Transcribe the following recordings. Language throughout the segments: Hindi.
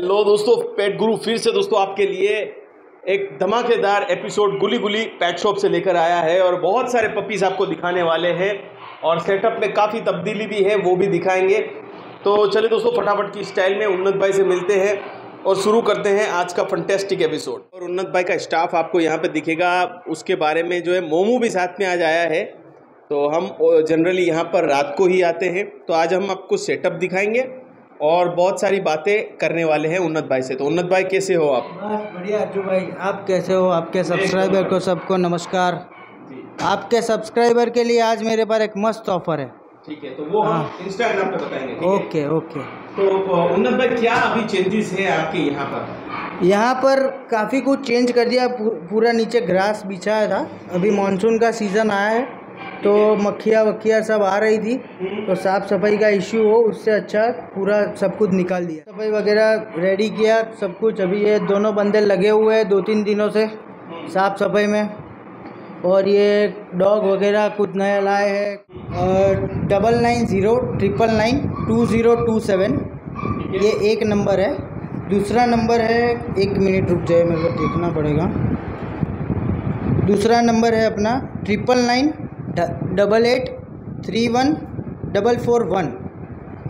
हेलो दोस्तों, पेट गुरु फिर से दोस्तों आपके लिए एक धमाकेदार एपिसोड गुली गुली पेट शॉप से लेकर आया है और बहुत सारे पपीज़ आपको दिखाने वाले हैं और सेटअप में काफ़ी तब्दीली भी है, वो भी दिखाएंगे। तो चलिए दोस्तों, फटाफट की स्टाइल में उन्नत भाई से मिलते हैं और शुरू करते हैं आज का फंटेस्टिक एपिसोड। और उन्नत भाई का स्टाफ आपको यहाँ पर दिखेगा, उसके बारे में जो है मोमू भी साथ में आज आया है। तो हम जनरली यहाँ पर रात को ही आते हैं, तो आज हम आपको सेटअप दिखाएंगे और बहुत सारी बातें करने वाले हैं उन्नत भाई से। तो उन्नत भाई कैसे हो आप? बस बढ़िया अज्जू भाई, आप कैसे हो? आपके सब्सक्राइबर को सबको नमस्कार। आपके सब्सक्राइबर के लिए आज मेरे पास एक मस्त ऑफर है। ठीक है, तो वो हम इंस्टाग्राम पे बताएंगे। Okay okay. तो उन्नत भाई, क्या अभी चेंजेस है आपके यहाँ पर? यहाँ पर काफ़ी कुछ चेंज कर दिया। पूरा नीचे ग्रास बिछाया था, अभी मानसून का सीज़न आया है तो मक्खियाँ वक्खियाँ सब आ रही थी, तो साफ़ सफाई का इश्यू हो, उससे अच्छा पूरा सब कुछ निकाल दिया। सफाई वगैरह रेडी किया सब कुछ। अभी ये दोनों बंदे लगे हुए हैं 2-3 दिनों से साफ़ सफाई में। और ये डॉग वगैरह कुछ नया लाए हैं। 9990992027 ये एक नंबर है। दूसरा नंबर है, एक मिनट रुक जाए, मेरे को देखना पड़ेगा। दूसरा नंबर है अपना 9988314441।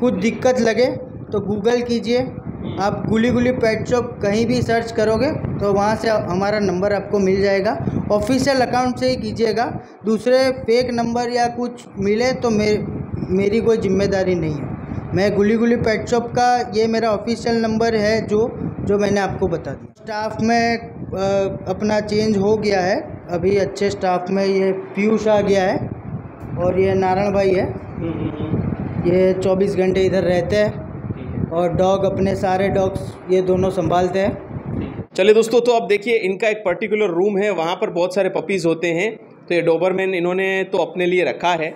कुछ दिक्कत लगे तो गूगल कीजिए आप, गुली गुली पेट शॉप कहीं भी सर्च करोगे तो वहाँ से हमारा नंबर आपको मिल जाएगा। ऑफिशियल अकाउंट से ही कीजिएगा, दूसरे फेक नंबर या कुछ मिले तो मेरी कोई जिम्मेदारी नहीं है। मैं गुली गुली पेट शॉप का, ये मेरा ऑफिशियल नंबर है जो मैंने आपको बता दिया। स्टाफ में अपना चेंज हो गया है। अभी अच्छे स्टाफ में ये पीयूष आ गया है और ये नारायण भाई है। ये 24 घंटे इधर रहते हैं और डॉग अपने सारे डॉग्स ये दोनों संभालते हैं। चलिए दोस्तों, तो आप देखिए इनका एक पर्टिकुलर रूम है, वहाँ पर बहुत सारे पपीज़ होते हैं। तो ये डोबरमैन इन्होंने तो अपने लिए रखा है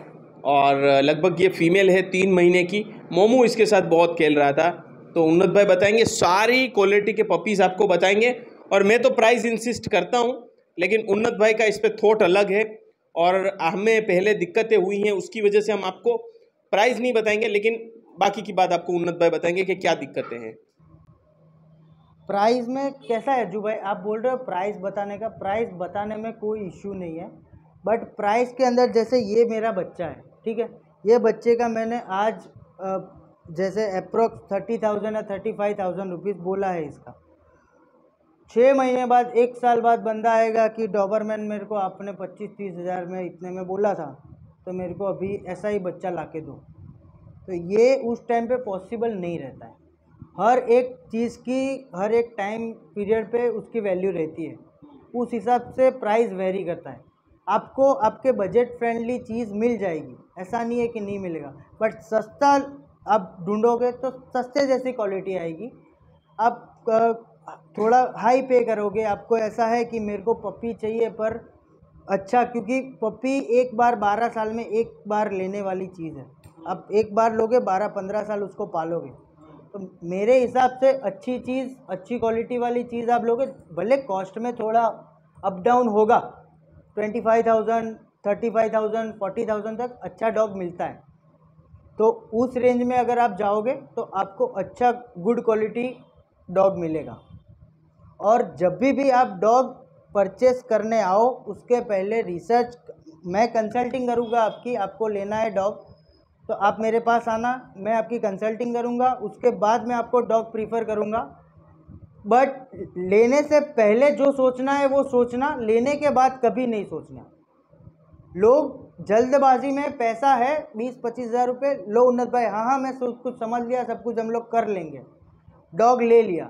और लगभग ये फीमेल है 3 महीने की। मोमू इसके साथ बहुत खेल रहा था। तो उन्नत भाई बताएंगे, सारी क्वालिटी के पपीज़ आपको बताएंगे। और मैं तो प्राइस इंसिस्ट करता हूँ, लेकिन उन्नत भाई का इस पर थॉट अलग है और हमें पहले दिक्कतें हुई हैं, उसकी वजह से हम आपको प्राइस नहीं बताएंगे। लेकिन बाकी की बात आपको उन्नत भाई बताएंगे कि क्या दिक्कतें हैं। प्राइस में कैसा है अज्जू भाई, आप बोल रहे हो प्राइस बताने का? प्राइस बताने में कोई इश्यू नहीं है, बट प्राइस के अंदर जैसे ये मेरा बच्चा है, ठीक है, ये बच्चे का मैंने आज जैसे अप्रोक्स 30,000 या 35,000 रुपीज़ बोला है इसका। 6 महीने बाद, 1 साल बाद बंदा आएगा कि डॉबरमैन मेरे को आपने 25-30 हज़ार में इतने में बोला था, तो मेरे को अभी ऐसा ही बच्चा ला के दो, तो ये उस टाइम पे पॉसिबल नहीं रहता है। हर एक चीज़ की, हर एक टाइम पीरियड पे उसकी वैल्यू रहती है, उस हिसाब से प्राइस वेरी करता है। आपको आपके बजट फ्रेंडली चीज़ मिल जाएगी, ऐसा नहीं है कि नहीं मिलेगा, बट सस्ता आप ढूंढोगे तो सस्ते जैसी क्वालिटी आएगी। आप थोड़ा हाई पे करोगे, आपको ऐसा है कि मेरे को पपी चाहिए पर अच्छा, क्योंकि पपी एक बार 12 साल में एक बार लेने वाली चीज़ है। आप एक बार लोगे, 12-15 साल उसको पालोगे, तो मेरे हिसाब से अच्छी चीज़, अच्छी क्वालिटी वाली चीज़ आप लोगे। भले कॉस्ट में थोड़ा अप डाउन होगा, 25,000, 35,000, 40,000 तक अच्छा डॉग मिलता है, तो उस रेंज में अगर आप जाओगे तो आपको अच्छा गुड क्वालिटी डॉग मिलेगा। और जब भी आप डॉग परचेस करने आओ, उसके पहले रिसर्च, मैं कंसल्टिंग करूँगा आपकी। आपको लेना है डॉग तो आप मेरे पास आना, मैं आपकी कंसल्टिंग करूँगा, उसके बाद मैं आपको डॉग प्रीफर करूँगा। बट लेने से पहले जो सोचना है वो सोचना, लेने के बाद कभी नहीं सोचना। लोग जल्दबाजी में, पैसा है 20-25 हज़ार रुपये, लो उन्नत भाई हाँ, मैं सब कुछ समझ लिया, सब कुछ हम लोग कर लेंगे। डॉग ले लिया,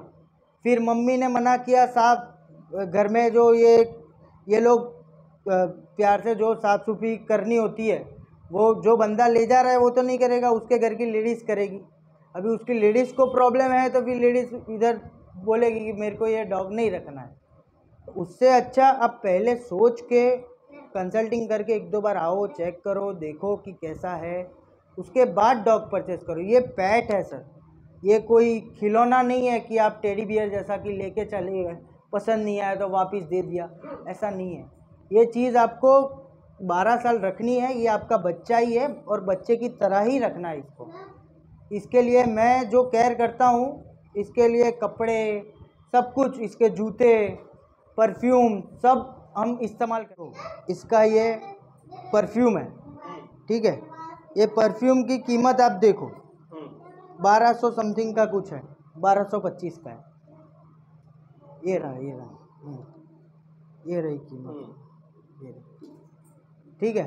फिर मम्मी ने मना किया, साफ घर में जो ये लोग प्यार से जो साफ सफाई करनी होती है, वो जो बंदा ले जा रहा है वो तो नहीं करेगा, उसके घर की लेडीज़ करेगी। अभी उसकी लेडीज़ को प्रॉब्लम है तो फिर लेडीज़ इधर बोलेगी कि मेरे को ये डॉग नहीं रखना है। उससे अच्छा आप पहले सोच के, कंसल्टिंग करके 1-2 बार आओ, चेक करो, देखो कि कैसा है, उसके बाद डॉग परचेस करो। ये पैट है सर, ये कोई खिलौना नहीं है कि आप टेडी बियर जैसा कि लेके चले गए, पसंद नहीं आया तो वापस दे दिया, ऐसा नहीं है। ये चीज़ आपको 12 साल रखनी है, ये आपका बच्चा ही है और बच्चे की तरह ही रखना है इसको। इसके लिए मैं जो केयर करता हूँ इसके लिए कपड़े, सब कुछ, इसके जूते, परफ्यूम सब हम इस्तेमाल करो। इसका ये परफ्यूम है, ठीक है। ये परफ्यूम की कीमत आप देखो 1200 समथिंग का कुछ है, 1225 का है। ये रही कीमत, ये रही, ठीक है।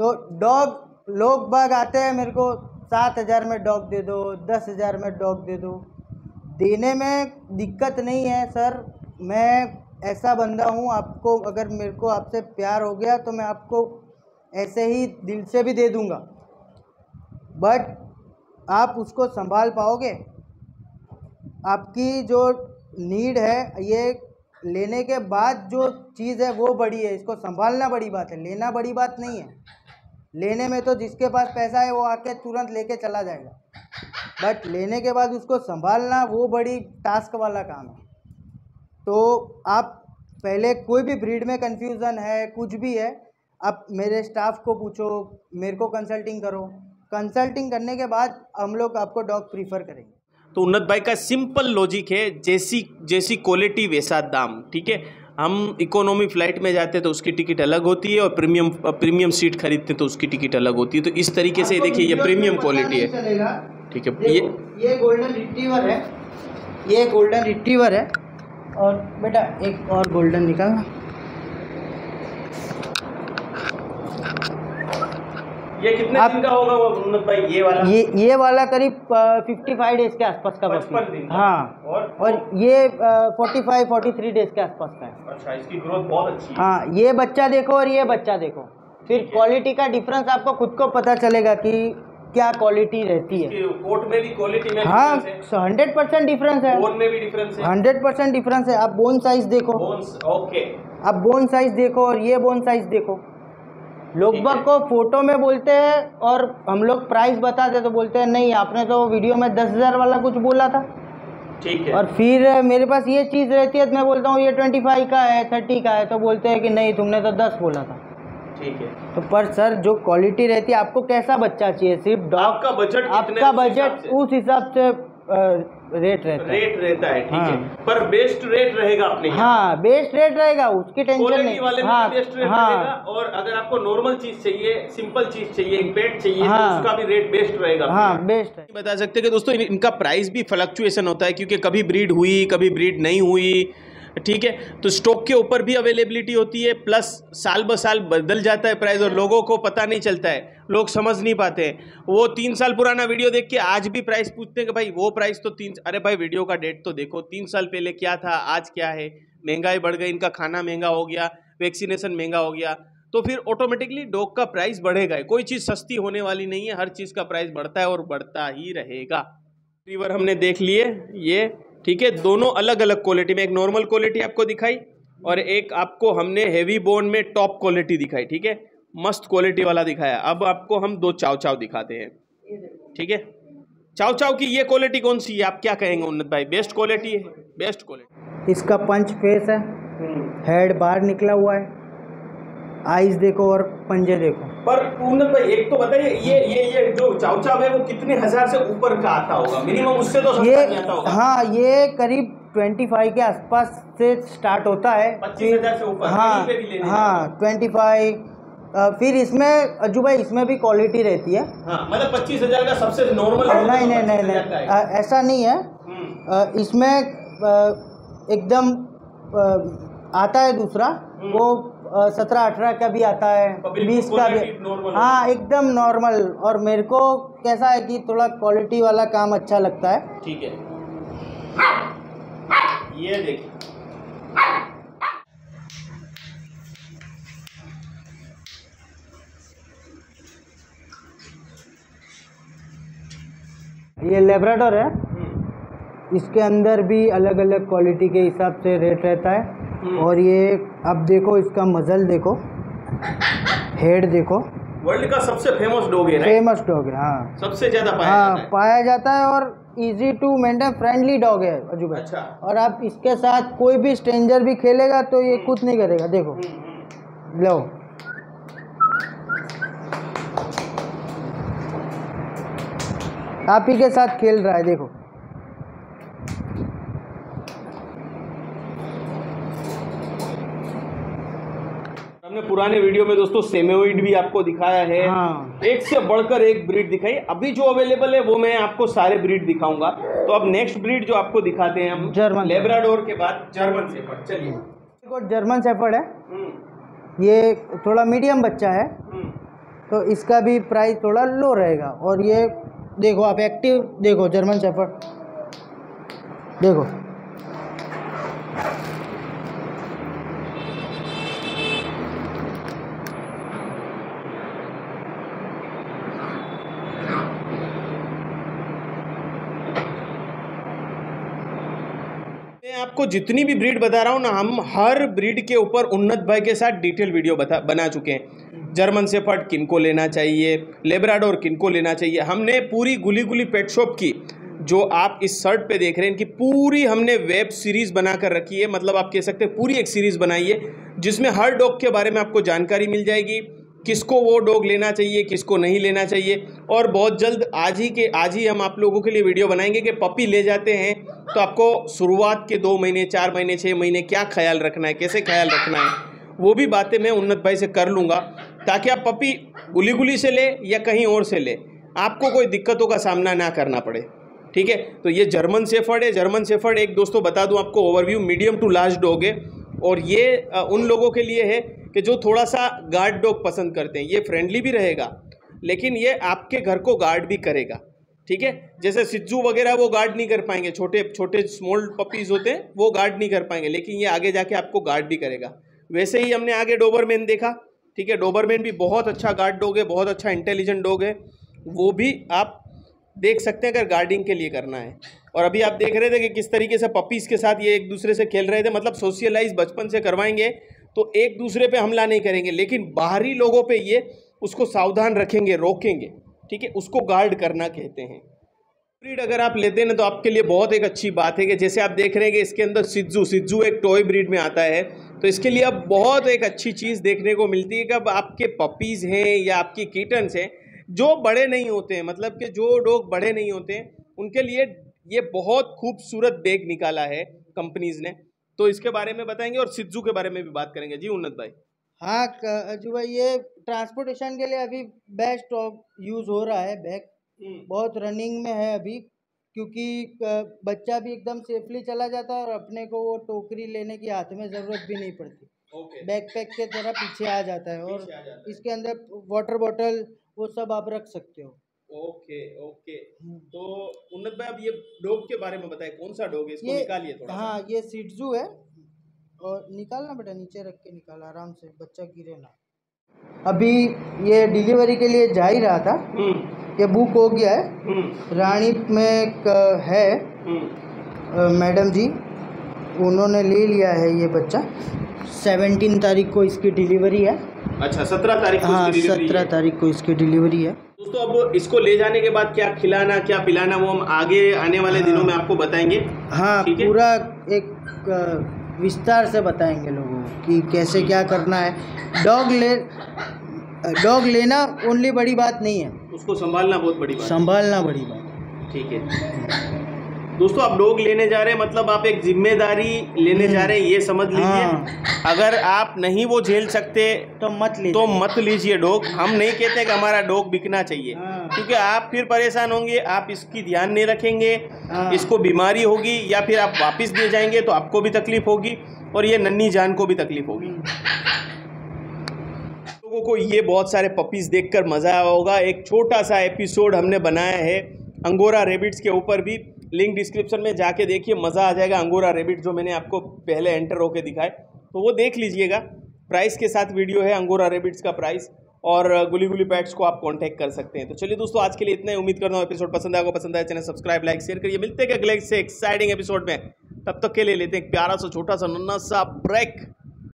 तो डॉग लोग बाग आते हैं मेरे को 7000 में डॉग दे दो, 10000 में डॉग दे दो। देने में दिक्कत नहीं है सर, मैं ऐसा बंदा हूँ, आपको अगर मेरे को आपसे प्यार हो गया तो मैं आपको ऐसे ही दिल से भी दे दूँगा, बट आप उसको संभाल पाओगे? आपकी जो नीड है ये लेने के बाद जो चीज़ है वो बड़ी है, इसको संभालना बड़ी बात है, लेना बड़ी बात नहीं है। लेने में तो जिसके पास पैसा है वो आके तुरंत लेके चला जाएगा, बट लेने के बाद उसको संभालना वो बड़ी टास्क वाला काम है। तो आप पहले कोई भी ब्रीड में कंफ्यूजन है, कुछ भी है, आप मेरे स्टाफ को पूछो, मेरे को कंसल्टिंग करो, कंसल्टिंग करने के बाद हम लोग आपको डॉग प्रीफर करेंगे। तो उन्नत भाई का सिंपल लॉजिक है, जैसी जैसी क्वालिटी वैसा दाम, ठीक है। हम इकोनॉमी फ्लाइट में जाते हैं तो उसकी टिकट अलग होती है, और प्रीमियम सीट खरीदते हैं तो उसकी टिकट अलग होती है। तो इस तरीके से देखिए ये प्रीमियम क्वालिटी है, ठीक है। ये गोल्डन रिट्रीवर है, ये गोल्डन रिट्रीवर है, और बेटा एक और गोल्डन निकालना। ये कितने दिन का होगा वो उन्नत भाई? ये वाला, ये वाला करीब 55 डेज के आसपास का बच्चा, हाँ। और ये 43 डेज के आसपास का है। अच्छा, इसकी ग्रोथ बहुत अच्छी है। हाँ, ये बच्चा देखो और ये बच्चा देखो, फिर क्वालिटी का डिफरेंस आपको खुद को पता चलेगा कि क्या क्वालिटी रहती है। कोट में भी क्वालिटी में, हाँ, 100% डिफरेंस है। बोन में भी डिफरेंस है, 100% डिफरेंस है। आप बोन साइज देखो, ओके, आप बोन साइज देखो और ये बोन साइज देखो। लोग बाग को फोटो में बोलते हैं और हम लोग प्राइस बताते तो बोलते हैं नहीं, आपने तो वीडियो में 10,000 वाला कुछ बोला था, ठीक है। और फिर मेरे पास ये चीज़ रहती है तो मैं बोलता हूँ ये 25 का है, 30 का है, तो बोलते हैं कि नहीं तुमने तो 10 बोला था, ठीक है। तो पर सर जो क्वालिटी रहती है, आपको कैसा बच्चा चाहिए, सिर्फ डॉग का बजट, आपका बजट उस हिसाब से रेट रहता है, ठीक है। हाँ। पर बेस्ट रेट रहेगा आपने, हाँ, बेस्ट रेट रहेगा, उसकी टेंशन नहीं, वाले, हाँ, बेस्ट रेट, हाँ, रहेगा। और अगर आपको नॉर्मल चीज चाहिए, सिंपल चीज चाहिए, पेट चाहिए, हाँ, तो उसका भी रेट बेस्ट रहेगा, हाँ, बेस्ट है। बता सकते कि दोस्तों इनका प्राइस भी फ्लक्चुएशन होता है, क्योंकि कभी ब्रीड हुई, कभी ब्रीड नहीं हुई, ठीक है। तो स्टॉक के ऊपर भी अवेलेबिलिटी होती है, प्लस साल ब साल बदल जाता है प्राइस, और लोगों को पता नहीं चलता है, लोग समझ नहीं पाते हैं। वो 3 साल पुराना वीडियो देख के आज भी प्राइस पूछते हैं कि भाई वो प्राइस तो अरे भाई वीडियो का डेट तो देखो, 3 साल पहले क्या था, आज क्या है। महंगाई बढ़ गई, इनका खाना महंगा हो गया, वैक्सीनेशन महंगा हो गया, तो फिर ऑटोमेटिकली डॉग का प्राइस बढ़ेगा। कोई चीज़ सस्ती होने वाली नहीं है, हर चीज़ का प्राइस बढ़ता है और बढ़ता ही रहेगा। रिट्रीवर हमने देख लिए, ये ठीक है, दोनों अलग अलग क्वालिटी में, एक नॉर्मल क्वालिटी आपको दिखाई और एक आपको हमने हेवी बोन में टॉप क्वालिटी दिखाई, ठीक है, मस्त क्वालिटी वाला दिखाया। अब आपको हम 2 चाव चाव दिखाते हैं, ठीक है। चाव चाव की ये क्वालिटी कौन सी है, आप क्या कहेंगे उन्नत भाई? बेस्ट क्वालिटी है, बेस्ट क्वालिटी। इसका पंच फेस है, हेड बाहर निकला हुआ है, आइज देखो और पंजे देखो। पर उन्नत भाई एक तो बताइए, ये जो चावचाव है वो कितने हजार से ऊपर का आता होगा मिनिमम? उससे तो सस्ता नहीं आता होगा। हाँ, ये करीब 25 के आसपास से स्टार्ट होता है, 25,000 से ऊपर, हाँ, पे भी लेने, हाँ, 25। फिर इसमें अज्जू भाई इसमें भी क्वालिटी रहती है, हाँ, मतलब 25,000 का सबसे नॉर्मल? नहीं नहीं नहीं नहीं, ऐसा नहीं है। इसमें एकदम आता है दूसरा, वो 17-18 का भी आता है, 20 का भी, हाँ, एकदम नॉर्मल। और मेरे को कैसा है कि थोड़ा क्वालिटी वाला काम अच्छा लगता है, ठीक है। ये देखिए, ये लैब्राडोर है, इसके अंदर भी अलग अलग क्वालिटी के हिसाब से रेट रहता है। और ये अब देखो, इसका मजल देखो, हेड देखो, वर्ल्ड का सबसे फेमस डॉग है, फेमस डॉग है, हाँ, सबसे ज्यादा पाया जाता है, और easy to maintain, friendly dog है अज्जू भाई, अच्छा। और आप इसके साथ कोई भी स्ट्रेंजर भी खेलेगा तो ये कुछ नहीं करेगा, देखो, लो, आप ही के साथ खेल रहा है, देखो। हमने पुराने वीडियो में दोस्तों सेमेइड भी आपको दिखाया है। हाँ। एक से बढ़कर एक ब्रीड दिखाई। अभी जो अवेलेबल है वो मैं आपको सारे ब्रीड दिखाऊंगा। तो अब नेक्स्ट ब्रीड जो आपको दिखाते हैं हम, जर्मन लेब्राडोर के बाद जर्मन शेफर्ड। चलिए, जर्मन शेफर्ड है ये, थोड़ा मीडियम बच्चा है तो इसका भी प्राइस थोड़ा लो रहेगा। और ये देखो आप एक्टिव देखो, जर्मन शेफर्ड देखो, आपको जितनी भी ब्रीड बता रहा हूं ना, हम हर ब्रीड के ऊपर उन्नत भाई के साथ डिटेल वीडियो बना चुके हैं। जर्मन शेफर्ड किनको लेना चाहिए, लेब्राडोर किनको लेना चाहिए, हमने पूरी गुली गुली पेट शॉप की जो आप इस शर्ट पे देख रहे हैं इनकी पूरी हमने वेब सीरीज़ बना कर रखी है। मतलब आप कह सकते हैं पूरी एक सीरीज़ बनाई है जिसमें हर डॉग के बारे में आपको जानकारी मिल जाएगी, किसको वो डॉग लेना चाहिए, किसको नहीं लेना चाहिए। और बहुत जल्द आज ही हम आप लोगों के लिए वीडियो बनाएंगे कि पपी ले जाते हैं तो आपको शुरुआत के 2 महीने, 4 महीने, 6 महीने क्या ख्याल रखना है, कैसे ख्याल रखना है, वो भी बातें मैं उन्नत भाई से कर लूँगा ताकि आप पपी गुली गुली से ले या कहीं और से ले, आपको कोई दिक्कतों का सामना ना करना पड़े। ठीक है, तो ये जर्मन शेफर्ड है। जर्मन शेफर्ड एक दोस्तों बता दूँ आपको overview, medium to large dog है और ये उन लोगों के लिए है कि जो थोड़ा सा गार्ड डॉग पसंद करते हैं। ये फ्रेंडली भी रहेगा लेकिन ये आपके घर को गार्ड भी करेगा। ठीक है, जैसे सिज्जू वगैरह वो गार्ड नहीं कर पाएंगे, छोटे छोटे स्मॉल पपीज़ होते हैं वो गार्ड नहीं कर पाएंगे, लेकिन ये आगे जाके आपको गार्ड भी करेगा। वैसे ही हमने आगे डोबरमैन देखा। ठीक है, डोबरमैन भी बहुत अच्छा गार्ड डॉग है, बहुत अच्छा इंटेलिजेंट डॉग है, वो भी आप देख सकते हैं अगर गार्डिंग के लिए करना है। और अभी आप देख रहे थे कि किस तरीके से पपीज़ के साथ ये एक दूसरे से खेल रहे थे। मतलब सोशलाइज बचपन से करवाएंगे तो एक दूसरे पे हमला नहीं करेंगे, लेकिन बाहरी लोगों पे ये उसको सावधान रखेंगे, रोकेंगे। ठीक है, उसको गार्ड करना कहते हैं। ब्रीड अगर आप लेते हैं ना तो आपके लिए बहुत एक अच्छी बात है कि जैसे आप देख रहे हैं कि इसके अंदर सिज्जू एक टॉय ब्रीड में आता है, तो इसके लिए अब बहुत एक अच्छी चीज़ देखने को मिलती है कि अब आपके पपीज़ हैं या आपकी किटन्स हैं जो बड़े नहीं होते हैं, मतलब कि जो डॉग बड़े नहीं होते हैं उनके लिए ये बहुत खूबसूरत बैग निकाला है कंपनीज़ ने, तो इसके बारे में बताएंगे और सिज्जू के बारे में भी बात करेंगे। जी उन्नत भाई। हाँ अज्जू भाई, ये ट्रांसपोर्टेशन के लिए अभी बेस्ट ऑफ यूज़ हो रहा है। बैग बहुत रनिंग में है अभी क्योंकि बच्चा भी एकदम सेफली चला जाता है और अपने को वो टोकरी लेने की हाथ में ज़रूरत भी नहीं पड़ती, बैकपैक के तरह पीछे आ जाता है। और इसके अंदर वाटर बॉटल वो सब आप रख सकते हो। ओके। तो उन्नत भाई अब ये डॉग के बारे में बताएं, कौन सा डॉग है, इसको निकालिए थोड़ा। हाँ, ये शिट्ज़ू है और निकालना बेटा, नीचे रख के निकाल, आराम से, बच्चा गिरे ना। अभी ये डिलीवरी के लिए जा ही रहा था, ये बुक हो गया है, रानीप में है मैडम जी, उन्होंने ले लिया है ये बच्चा। 17 तारीख को इसकी डिलीवरी है। अच्छा, 17 तारीख। हाँ, 17 तारीख को इसकी डिलीवरी है दोस्तों। अब इसको ले जाने के बाद क्या खिलाना क्या पिलाना वो हम आगे आने वाले दिनों में आपको बताएंगे। हाँ, पूरा एक विस्तार से बताएंगे लोगों कि कैसे क्या करना है। डॉग लेना ओनली बड़ी बात नहीं है, उसको संभालना बहुत बड़ी बात, संभालना बड़ी बात। ठीक है दोस्तों, आप डॉग लेने जा रहे हैं मतलब आप एक जिम्मेदारी लेने जा रहे हैं, ये समझ लीजिए। हाँ। अगर आप नहीं वो झेल सकते तो मत लीजिए डॉग। हम नहीं कहते कि हमारा डॉग बिकना चाहिए। हाँ। क्योंकि आप फिर परेशान होंगे, आप इसकी ध्यान नहीं रखेंगे। हाँ। इसको बीमारी होगी या फिर आप वापस दे जाएंगे तो आपको भी तकलीफ होगी और ये नन्ही जान को भी तकलीफ होगी। लोगों को ये बहुत सारे पपीज देख कर मज़ा आया होगा। एक छोटा सा एपिसोड हमने बनाया है अंगोरा रेबिट्स के ऊपर भी, लिंक डिस्क्रिप्शन में जाके देखिए, मज़ा आ जाएगा। अंगोरा रेबिट जो मैंने आपको पहले एंटर होके दिखाए तो वो देख लीजिएगा, प्राइस के साथ वीडियो है अंगोरा रेबिट्स का प्राइस। और गुली गुली पैट्स को आप कांटेक्ट कर सकते हैं। तो चलिए दोस्तों, आज के लिए इतना ही। उम्मीद करता हूँ एपिसोड पसंद आएगा। पसंद आए चैनल सब्सक्राइब, लाइक, शेयर करिए। मिलते हैं अगले से एक्साइटिंग एपिसोड में, तब तक के लिए लेते हैं एक प्यारा सा छोटा सा नन्हा सा ब्रेक।